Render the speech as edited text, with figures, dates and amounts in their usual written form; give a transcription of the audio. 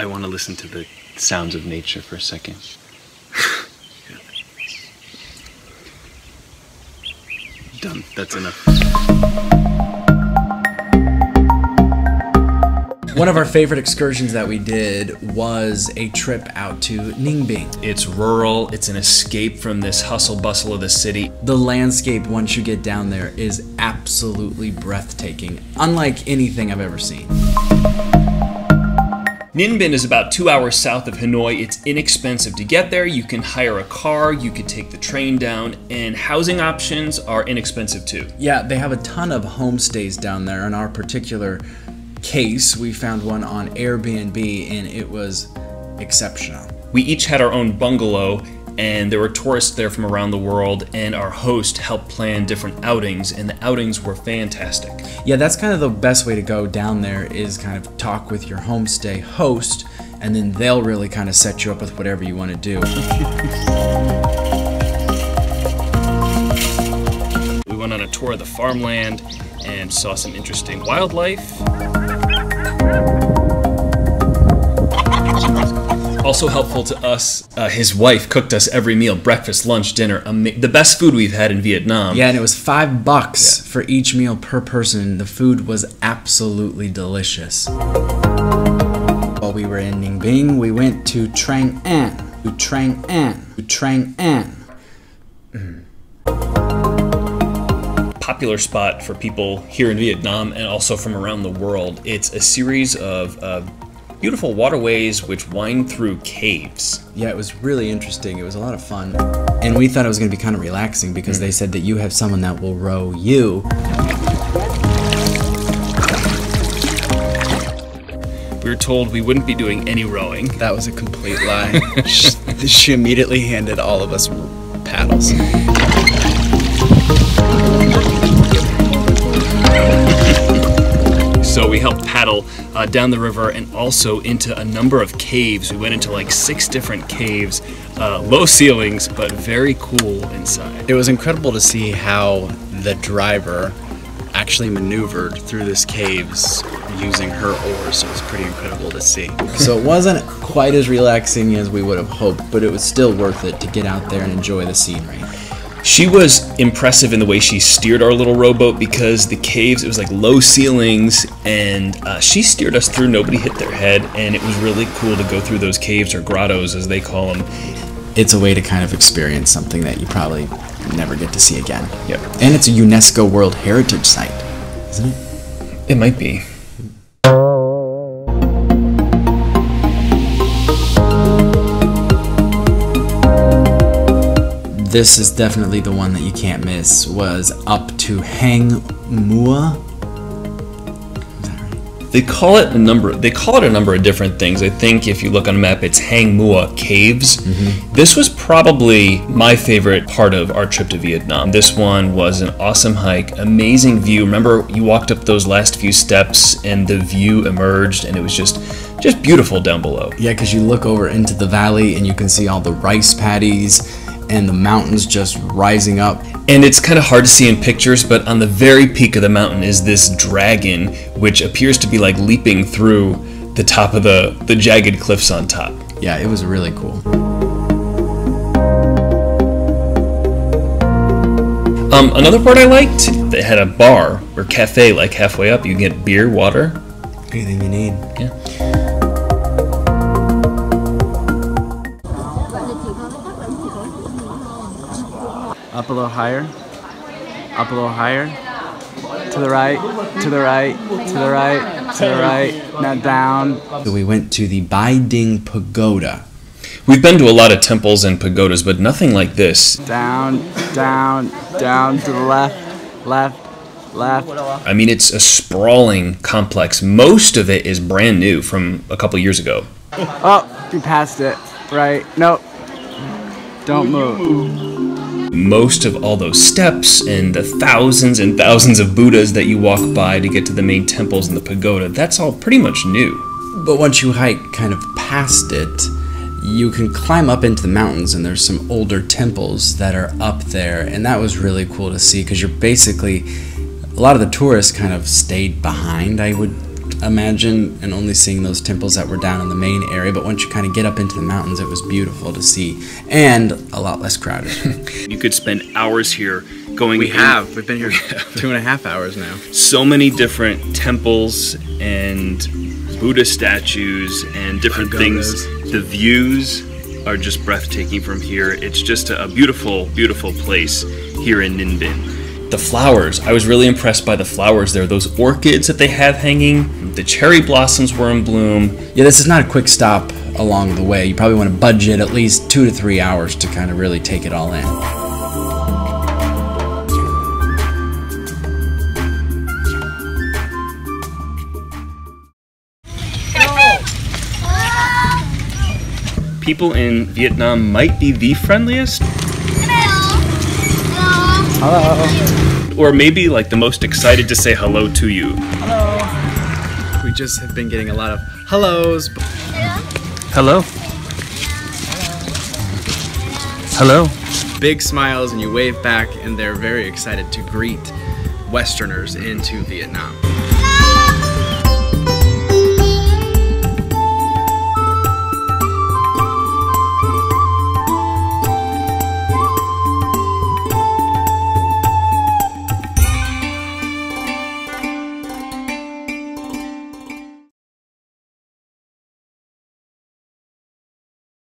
I want to listen to the sounds of nature for a second. Yeah. Done. That's enough. One of our favorite excursions that we did was a trip out to Ninh Binh. It's rural, it's an escape from this hustle bustle of the city. The landscape once you get down there is absolutely breathtaking, unlike anything I've ever seen. Ninh Binh is about 2 hours south of Hanoi. It's inexpensive to get there. You can hire a car, you could take the train down, and housing options are inexpensive too. Yeah, they have a ton of homestays down there. In our particular case, we found one on Airbnb and it was exceptional. We each had our own bungalow and there were tourists there from around the world, and our host helped plan different outings, and the outings were fantastic. Yeah, that's kind of the best way to go down there, is kind of talk with your homestay host, and then they'll really kind of set you up with whatever you want to do. We went on a tour of the farmland and saw some interesting wildlife. Also helpful to us, his wife cooked us every meal, breakfast, lunch, dinner, the best food we've had in Vietnam. Yeah, and it was $5 for each meal per person. The food was absolutely delicious. While we were in Ninh Binh, we went to Trang An, to Trang An, to Trang An. Popular spot for people here in Vietnam and also from around the world. It's a series of beautiful waterways which wind through caves. Yeah, it was really interesting. It was a lot of fun. And we thought it was going to be kind of relaxing because they said that you have someone that will row you. We were told we wouldn't be doing any rowing. That was a complete lie. She immediately handed all of us paddles. So we helped paddle down the river and also into a number of caves. We went into like 6 different caves, low ceilings, but very cool inside. It was incredible to see how the driver actually maneuvered through these caves using her oars. It was pretty incredible to see. So it wasn't quite as relaxing as we would have hoped, but it was still worth it to get out there and enjoy the scenery. She was impressive in the way she steered our little rowboat, because the caves, it was like low ceilings, and she steered us through, nobody hit their head, and it was really cool to go through those caves, or grottos as they call them. It's a way to kind of experience something that you probably never get to see again. Yep. And it's a UNESCO World Heritage Site, isn't it? It might be. This is definitely the one that you can't miss, was up to Hang Mua. Is that right? They call it a number of different things. I think if you look on a map, it's Hang Mua Caves. This was probably my favorite part of our trip to Vietnam. This one was an awesome hike, amazing view. Remember, you walked up those last few steps and the view emerged, and it was just beautiful down below. Yeah, because you look over into the valley and you can see all the rice paddies and the mountains just rising up. And it's kind of hard to see in pictures, but on the very peak of the mountain is this dragon, which appears to be like leaping through the top of the jagged cliffs on top. Yeah, it was really cool. Another part I liked, they had a bar or cafe like halfway up. You can get beer, water. Anything you need. Yeah. Up a little higher, up a little higher, to the right, to the right, to the right, to the right, now down. So we went to the Bai Ding Pagoda. We've been to a lot of temples and pagodas, but nothing like this. Down, down, down, to the left, left, left. I mean, it's a sprawling complex. Most of it is brand new from a couple years ago. Oh, we passed it, right, nope, don't move. Most of all those steps and the thousands and thousands of Buddhas that you walk by to get to the main temples and the pagoda, that's all pretty much new. But once you hike kind of past it, you can climb up into the mountains, and there's some older temples that are up there, and that was really cool to see, because you're basically, a lot of the tourists kind of stayed behind, I would imagine and only seeing those temples that were down in the main area, but once you kind of get up into the mountains, it was beautiful to see and a lot less crowded. You could spend hours here going. We've been here 2.5 hours now. So many different temples and Buddha statues and different things. The views are just breathtaking from here. It's just a beautiful, beautiful place here in Ninh Binh. The flowers, I was really impressed by the flowers there. Those orchids that they had hanging, the cherry blossoms were in bloom. Yeah, this is not a quick stop along the way. You probably want to budget at least 2 to 3 hours to kind of really take it all in. People in Vietnam might be the friendliest. Hello. Or maybe like the most excited to say hello to you. Hello. We just have been getting a lot of hellos. Hello. Hello. Hello. Hello. Big smiles, and you wave back, and they're very excited to greet Westerners into Vietnam.